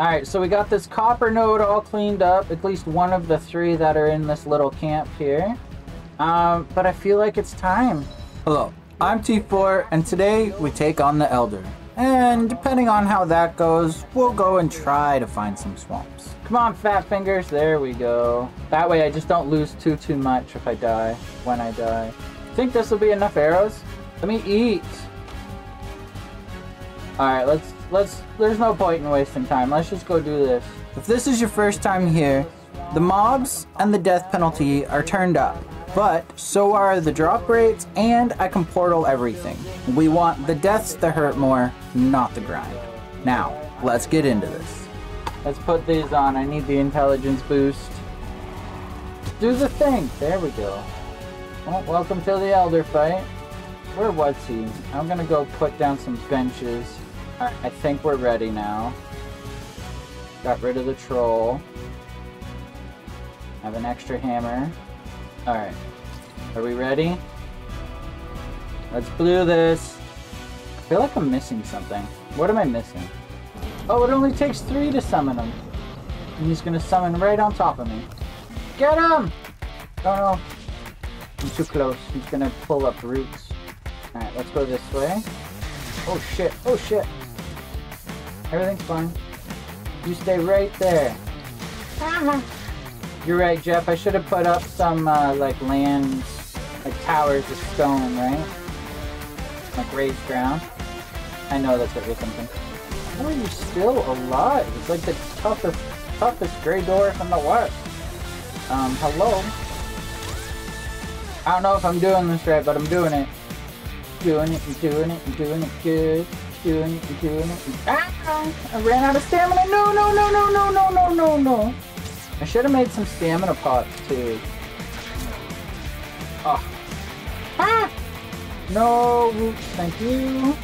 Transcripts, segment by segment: Alright, so we got this copper node all cleaned up, at least one of the three that are in this little camp here. But I feel like it's time. Hello, I'm T4, and today we take on the Elder. And depending on how that goes, we'll go and try to find some swamps. Come on, fat fingers, there we go. That way I just don't lose too much if I die, when I die. Think this will be enough arrows? Let me eat. Alright, there's no point in wasting time. Let's just go do this. If this is your first time here, the mobs and the death penalty are turned up, but so are the drop rates, and I can portal everything. We want the deaths to hurt more, not the grind. Now, let's get into this. Let's put these on. I need the intelligence boost. Do the thing. There we go. Oh, welcome to the Elder fight. Where was he? I'm gonna go put down some benches. Alright, I think we're ready now. Got rid of the troll. I have an extra hammer. Alright. Are we ready? Let's do this. I feel like I'm missing something. What am I missing? Oh, it only takes 3 to summon him. And he's gonna summon right on top of me. Get him! Oh no. I'm too close. He's gonna pull up roots. Alright, let's go this way. Oh shit, oh shit. Everything's fine. You stay right there. You're right, Jeff. I should have put up some, like, lands, like, towers of stone, right? Like, raised ground. I know that's what you're thinking. How are you still alive? It's like the toughest gray door from the world. Hello? I don't know if I'm doing this right, but I'm doing it. Doing it, and doing it, and doing it good. Doing it, and doing it, and... Ah! I ran out of stamina! No, no, no, no, no, no, no, no, no! I should have made some stamina pots, too. Oh. Ah! No, oops, thank you.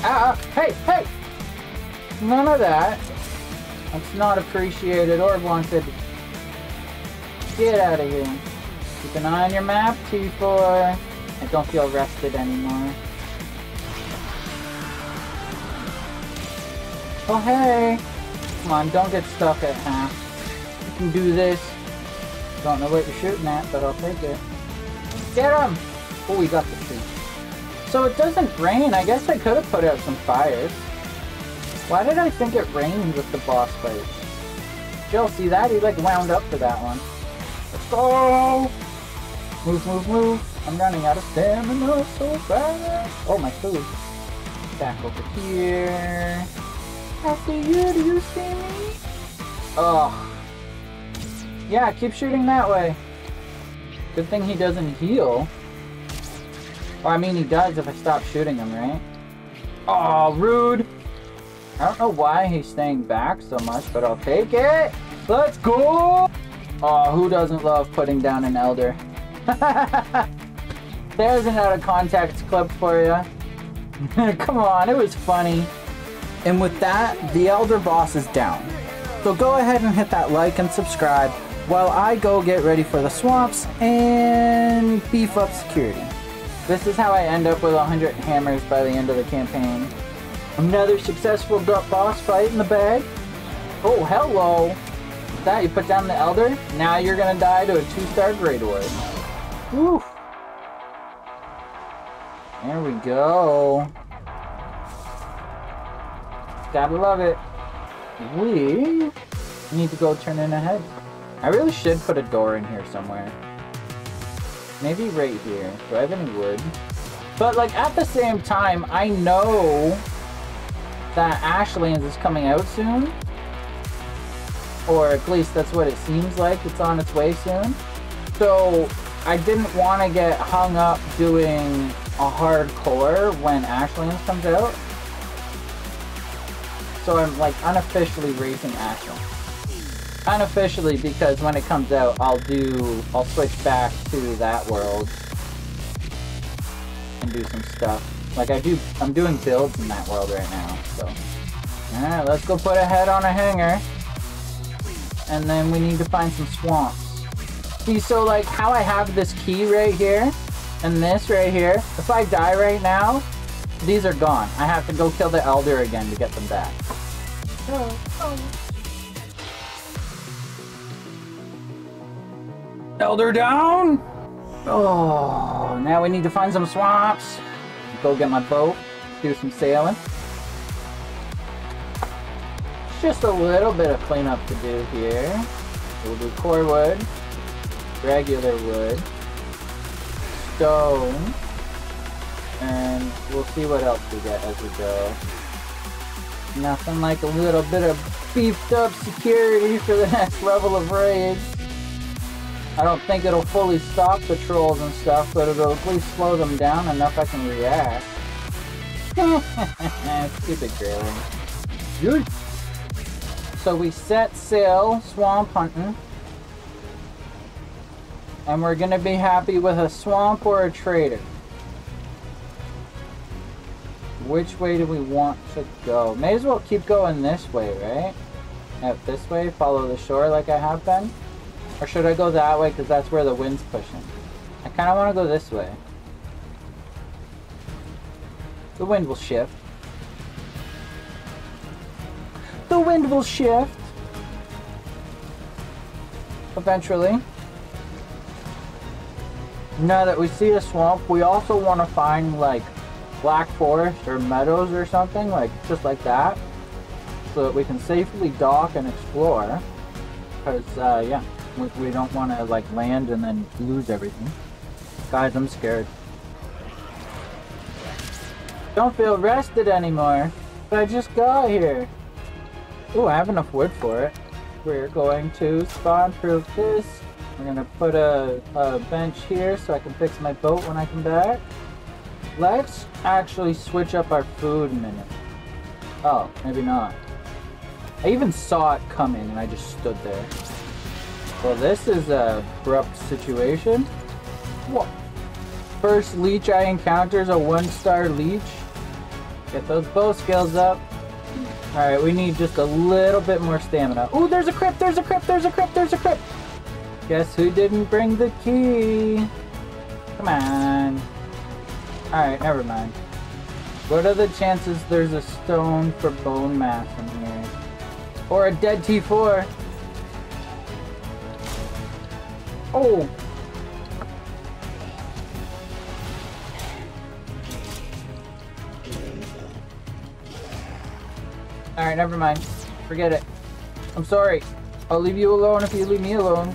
Ah, hey, hey! None of that. That's not appreciated or wanted. Get out of here. Keep an eye on your map, T4. I don't feel rested anymore. Oh, hey! Come on, don't get stuck at half. Can do this. Don't know what you're shooting at, but I'll take it. Get him! Oh, we got the tree. So it doesn't rain. I guess I could have put out some fires. Why did I think it rained with the boss fight? Jill, see that? He like wound up for that one. Let's go! Move, move, move. I'm running out of stamina so fast. Oh, my food. Back over here. After you, do you see me? Oh. Yeah, keep shooting that way. Good thing he doesn't heal. Or, I mean, he does if I stop shooting him, right? Oh, rude! I don't know why he's staying back so much, but I'll take it! Let's go! Oh, who doesn't love putting down an Elder? There's an out-of-context clip for you. Come on, it was funny. And with that, the Elder boss is down. So go ahead and hit that like and subscribe, while I go get ready for the swamps and beef up security. This is how I end up with 100 hammers by the end of the campaign. Another successful boss fight in the bag. Oh, hello. With that, you put down the Elder. Now you're gonna die to a 2-star grade award. Woo. There we go. Gotta love it. We need to go turn in ahead. I really should put a door in here somewhere. Maybe right here. Do I have any wood? But like at the same time, I know that Ashlands is coming out soon. Or at least that's what it seems like. It's on its way soon. So I didn't want to get hung up doing a hardcore when Ashlands comes out. So I'm like unofficially raising Ashland. Unofficially, because when it comes out, I'll switch back to that world and do some stuff. Like I'm doing builds in that world right now. So, all right, let's go put a head on a hanger, and then we need to find some swamps. See, so like how I have this key right here and this right here. If I die right now, these are gone. I have to go kill the Elder again to get them back. Oh. Elder down. Oh, now we need to find some swamps. Go get my boat. Do some sailing. Just a little bit of cleanup to do here. We'll do core wood, regular wood, stone, and we'll see what else we get as we go. Nothing like a little bit of beefed up security for the next level of raids. I don't think it'll fully stop the trolls and stuff, but it'll at least slow them down enough I can react. Stupid trailing. Good. So we set sail swamp hunting. And we're gonna be happy with a swamp or a trader. Which way do we want to go? May as well keep going this way, right? Out this way, follow the shore like I have been. Or should I go that way because that's where the wind's pushing? I kind of want to go this way. The wind will shift. The wind will shift! Eventually. Now that we see a swamp, we also want to find, like, black forest or meadows or something, like just like that, so that we can safely dock and explore, because yeah, we don't want to like land and then lose everything. Guys, I'm scared. Don't feel rested anymore, but I just got here. Ooh, I have enough wood for it. We're going to spawn proof this. We're gonna put a bench here so I can fix my boat when I come back. Let's actually switch up our food in a minute. Oh, maybe not. I even saw it coming and I just stood there. Well, this is a abrupt situation. Whoa. First leech I encounter is a 1-star leech. Get those bow skills up. Alright, we need just a little bit more stamina. Ooh, there's a crypt, there's a crypt, there's a crypt, there's a crypt! Guess who didn't bring the key? Come on. Alright, never mind. What are the chances there's a stone for bone mass in here? Or a dead T4? Oh! Alright, never mind. Forget it. I'm sorry. I'll leave you alone if you leave me alone.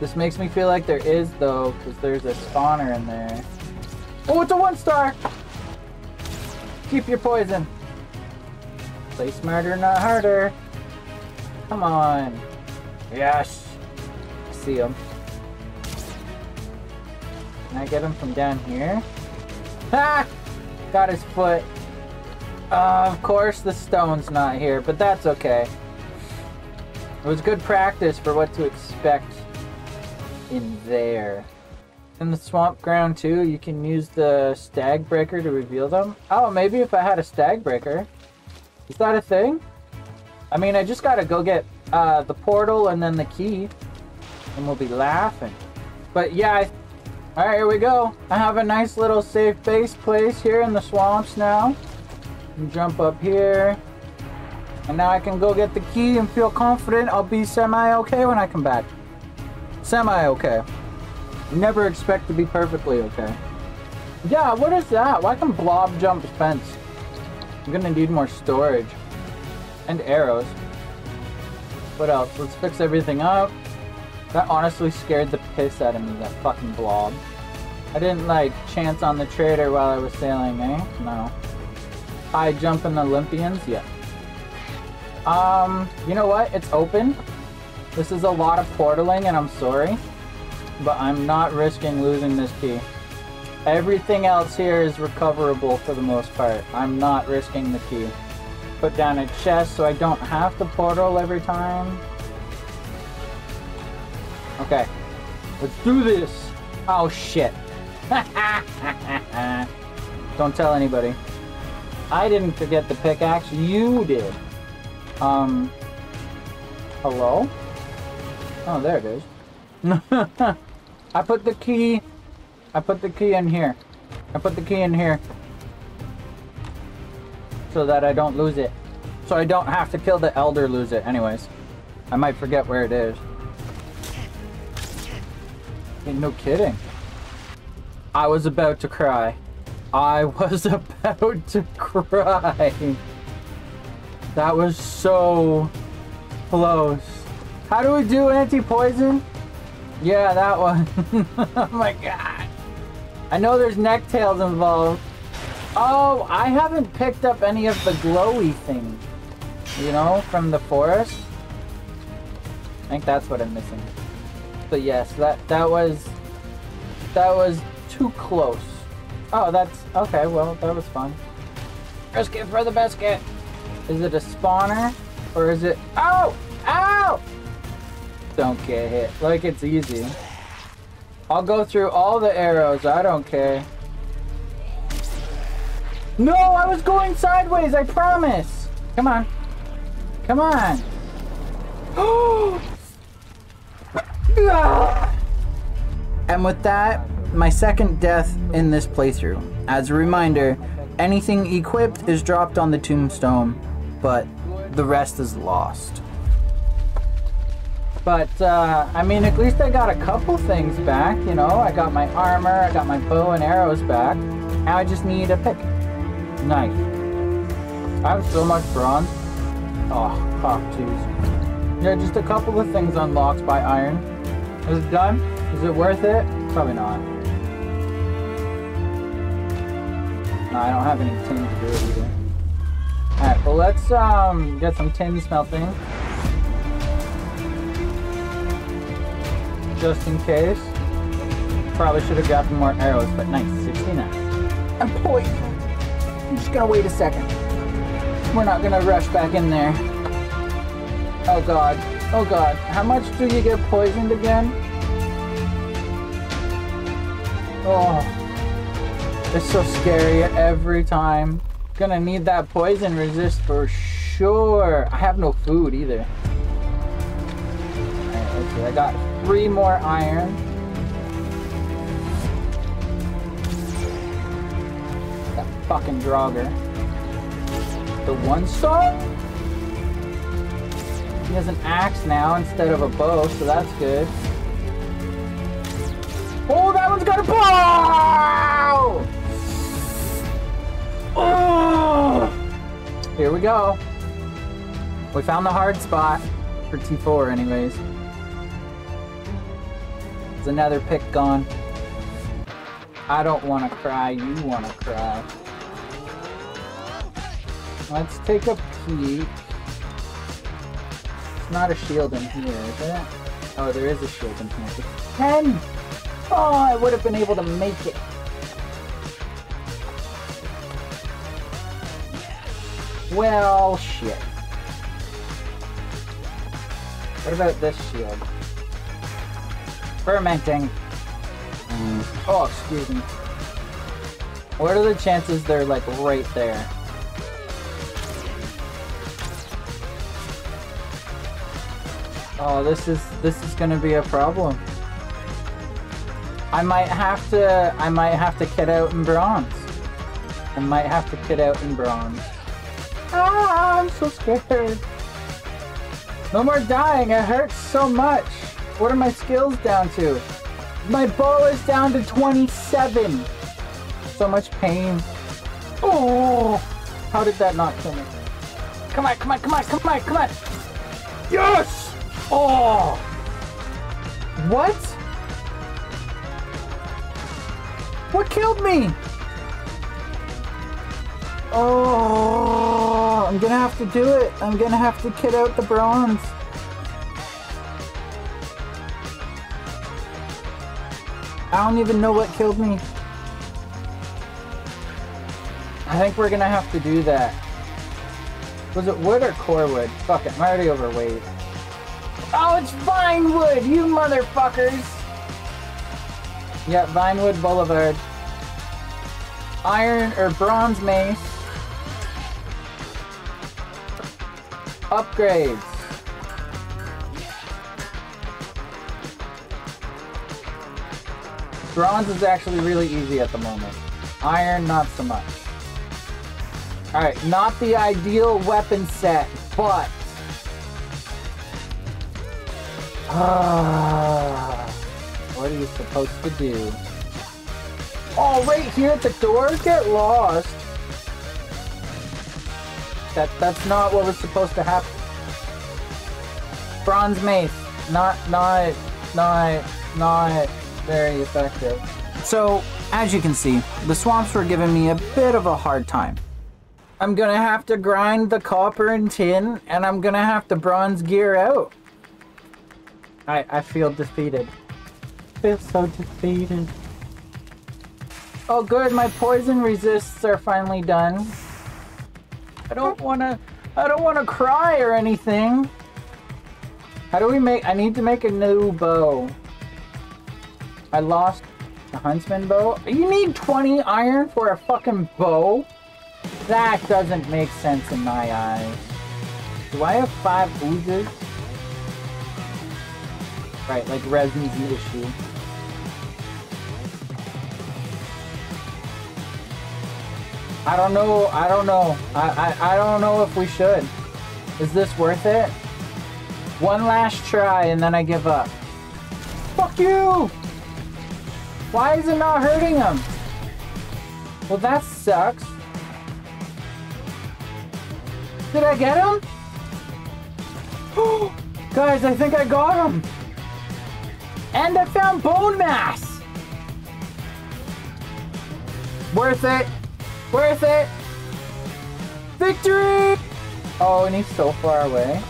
This makes me feel like there is, though, because there's a spawner in there. Oh, it's a 1-star! Keep your poison. Play smarter, not harder. Come on. Yes! I see him. Can I get him from down here? Ha! Got his foot. Of course the stone's not here, but that's okay. It was good practice for what to expect in there. In the swamp ground too, you can use the stag breaker to reveal them. Oh, maybe if I had a stag breaker. Is that a thing? I mean, I just gotta go get the portal and then the key. And we'll be laughing. But yeah, alright, here we go. I have a nice little safe base place here in the swamps now. And jump up here. And now I can go get the key and feel confident I'll be semi-okay when I come back. Semi-okay. Never expect to be perfectly okay. Yeah, what is that? Why can blob jump fence? I'm gonna need more storage. And arrows. What else? Let's fix everything up. That honestly scared the piss out of me, that fucking blob. I didn't, like, chance on the trader while I was sailing, eh? No. High jump in the Olympians? Yeah. You know what? It's open. This is a lot of portaling, and I'm sorry. But I'm not risking losing this key. Everything else here is recoverable for the most part. I'm not risking the key. Put down a chest so I don't have to portal every time. Okay. Let's do this! Oh shit. Don't tell anybody. I didn't forget the pickaxe. You did. Hello? Oh, there it is. I put the key in here. I put the key in here. So that I don't lose it. So I don't have to kill the elder, lose it anyways. I might forget where it is. Ain't no kidding. I was about to cry. I was about to cry. That was so close. How do we do anti-poison? Yeah, that one. Oh my god. I know there's necktails involved. Oh, I haven't picked up any of the glowy things, you know, from the forest. I think that's what I'm missing. But yes, that was too close. Oh, that's okay. Well, that was fun. Biscuit for the biscuit. Is it a spawner or is it? Oh, ow! Don't get hit. Like, it's easy. I'll go through all the arrows. I don't care. No, I was going sideways. I promise. Come on. Come on. And with that, my second death in this playthrough. As a reminder, anything equipped is dropped on the tombstone, but the rest is lost. But, I mean, at least I got a couple things back, you know? I got my armor, I got my bow and arrows back. Now I just need a pick. Knife. I have so much bronze. Oh, fuck, jeez. Yeah, just a couple of things unlocked by iron. Is it done? Is it worth it? Probably not. No, I don't have any tin to do it either. Alright, well, let's, get some tin smelting. Just in case. Probably should have grabbed more arrows, but nice. 69. I'm poised. I'm just gonna wait a second. We're not gonna rush back in there. Oh god. Oh god. How much do you get poisoned again? Oh. It's so scary every time. Gonna need that poison resist for sure. I have no food either. Alright, let's see. I got it. 3 more iron. That fucking Draugr. The 1-star? He has an axe now instead of a bow, so that's good. Oh, that one's got a bow! Oh! Here we go. We found the hard spot. For T4 anyways. Another pick gone. I don't want to cry. You want to cry. Let's take a peek. It's not a shield in here, is it? Oh, there is a shield in here. It's 10! Oh, I would have been able to make it. Well, shit. What about this shield? Fermenting. Oh, excuse me. What are the chances they're like right there? Oh, this is gonna be a problem. I might have to kit out in bronze. I might have to kit out in bronze. Ah, I'm so scared. No more dying. It hurts so much. What are my skills down to? My bow is down to 27. So much pain. Oh, how did that not kill me? Come on, come on, come on, come on, come on. Yes! Oh! What? What killed me? Oh, I'm gonna have to do it. I'm gonna have to kit out the bronze. I don't even know what killed me. I think we're gonna have to do that. Was it wood or core wood? Fuck it, I'm already overweight. Oh, it's Vine Wood, you motherfuckers! Yeah, Vinewood Boulevard. Iron or bronze mace. Upgrades. Bronze is actually really easy at the moment. Iron, not so much. Alright, not the ideal weapon set, but... What are you supposed to do? Oh, right here at the door? Get lost! That's not what was supposed to happen. Bronze mace. Not very effective. So, as you can see, the swamps were giving me a bit of a hard time. I'm gonna have to grind the copper and tin, and I'm gonna have to bronze gear out. I feel defeated. I feel so defeated. Oh good, my poison resists are finally done. I don't wanna cry or anything. How do we make, I need to make a new bow. I lost the huntsman bow. You need 20 iron for a fucking bow? That doesn't make sense in my eyes. Do I have 5 oozes? Right, like resin's an issue. I don't know. I don't know if we should. Is this worth it? One last try and then I give up. Fuck you! Why is it not hurting him? Well, that sucks. Did I get him? Guys, I think I got him! And I found bone mass! Worth it! Worth it! Victory! Oh, and he's so far away.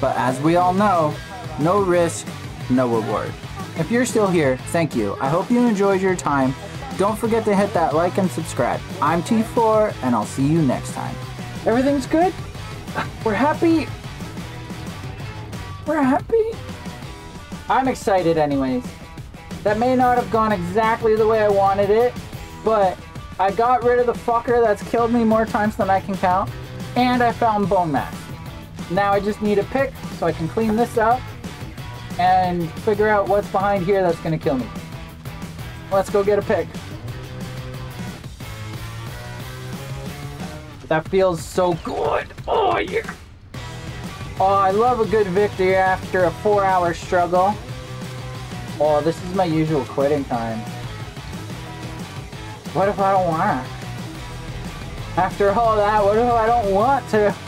But as we all know, no risk, no reward. If you're still here, thank you. I hope you enjoyed your time. Don't forget to hit that like and subscribe. I'm T4, and I'll see you next time. Everything's good? We're happy. We're happy. I'm excited anyways. That may not have gone exactly the way I wanted it, but I got rid of the fucker that's killed me more times than I can count, and I found bone mass. Now I just need a pick so I can clean this up and figure out what's behind here that's gonna kill me. Let's go get a pick. That feels so good. Oh yeah. Oh, I love a good victory after a 4-hour struggle. Oh, this is my usual quitting time. What if I don't want to? After all that, what if I don't want to?